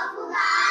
Kapılar